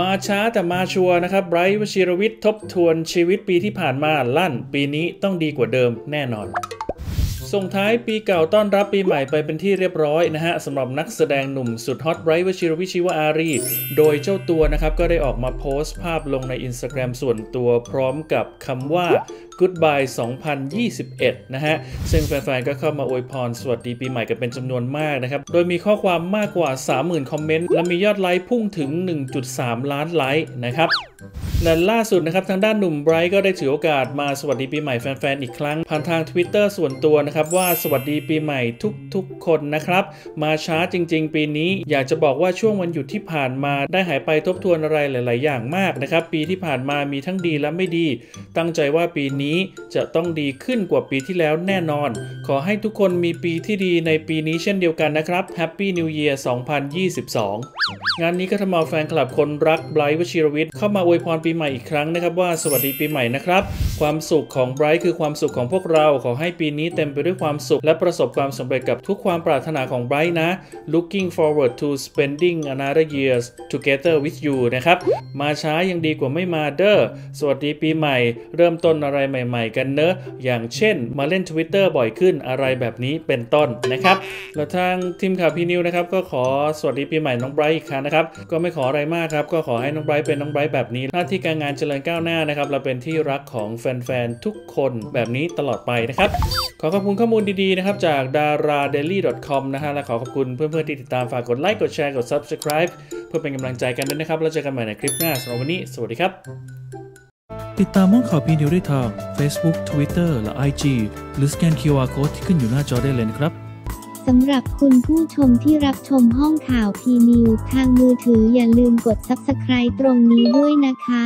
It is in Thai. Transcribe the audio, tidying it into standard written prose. มาช้าแต่มาชัวร์นะครับไบรท์วชิรวิทย์ทบทวนชีวิตปีที่ผ่านมาลั่นปีนี้ต้องดีกว่าเดิมแน่นอนส่งท้ายปีเก่าต้อนรับปีใหม่ไปเป็นที่เรียบร้อยนะฮะสำหรับนักแสดงหนุ่มสุดฮอตไบรท์วชิรวิทย์ชีวอารีโดยเจ้าตัวนะครับก็ได้ออกมาโพสต์ภาพลงใน Instagram ส่วนตัวพร้อมกับคำว่า Goodbye 2021 นะฮะซึ่งแฟนๆก็เข้ามาอวยพรสวัสดีปีใหม่กันเป็นจำนวนมากนะครับโดยมีข้อความมากกว่า 30,000 คอมเมนต์และมียอดไลค์พุ่งถึง 1.3 ล้านไลค์นะครับและล่าสุดนะครับทางด้านหนุ่มไบรท์ก็ได้ถือโอกาสมาสวัสดีปีใหม่แฟนๆอีกครั้งผ่านทาง Twitter ส่วนตัวนะครับว่าสวัสดีปีใหม่ทุกๆคนนะครับมาช้าจริงๆปีนี้อยากจะบอกว่าช่วงวันหยุดที่ผ่านมาได้หายไปทบทวนอะไรหลายๆอย่างมากนะครับปีที่ผ่านมามีทั้งดีและไม่ดีตั้งใจว่าปีนี้จะต้องดีขึ้นกว่าปีที่แล้วแน่นอนขอให้ทุกคนมีปีที่ดีในปีนี้เช่นเดียวกันนะครับ Happy New Year 2022 งานนี้ก็ทำเอาแฟนคลับคนรักไบรท์วชิรวิทย์เข้ามาอวยพรปีใหม่อีกครั้งนะครับว่าสวัสดีปีใหม่นะครับความสุขของไบรท์คือความสุขของพวกเราขอให้ปีนี้เต็มไปด้วยความสุขและประสบความสำเร็จกับทุกความปรารถนาของไบรท์นะ Looking forward to spending another year together with you นะครับมาช้ายังดีกว่าไม่มาเด้อสวัสดีปีใหม่เริ่มต้นอะไรใหม่ๆกันเนอะอย่างเช่นมาเล่น Twitter บ่อยขึ้นอะไรแบบนี้เป็นต้นนะครับแล้วทางทีมข่าวพีนิวนะครับก็ขอสวัสดีปีใหม่น้องไบรท์อีกครั้งนะครับก็ไม่ขออะไรมากครับก็ขอให้น้องไบรท์เป็นน้องไบรท์แบบนี้หน้าที่การงานเจริญก้าวหน้านะครับเราเป็นที่รักของแฟนๆทุกคนแบบนี้ตลอดไปนะครับขอขอบคุณข้อมูลดีๆนะครับจาก dara daily .com นะฮะและขอขอบคุณเพื่อนๆที่ติดตามฝากกดไลค์กดแชร์กด subscribe เพื่อเป็นกำลังใจกันด้วยนะครับแล้วเจอกันใหม่ในคลิปหน้าสำหรับวันนี้สวัสดีครับติดตามห้องข่าวพีนิวได้ทาง Facebook Twitter และ IG หรือสแกน QR Code ที่ขึ้นอยู่หน้าจอได้เลยนะครับสำหรับคุณผู้ชมที่รับชมห้องข่าวพีนิวทางมือถืออย่าลืมกด Subscribe ตรงนี้ด้วยนะคะ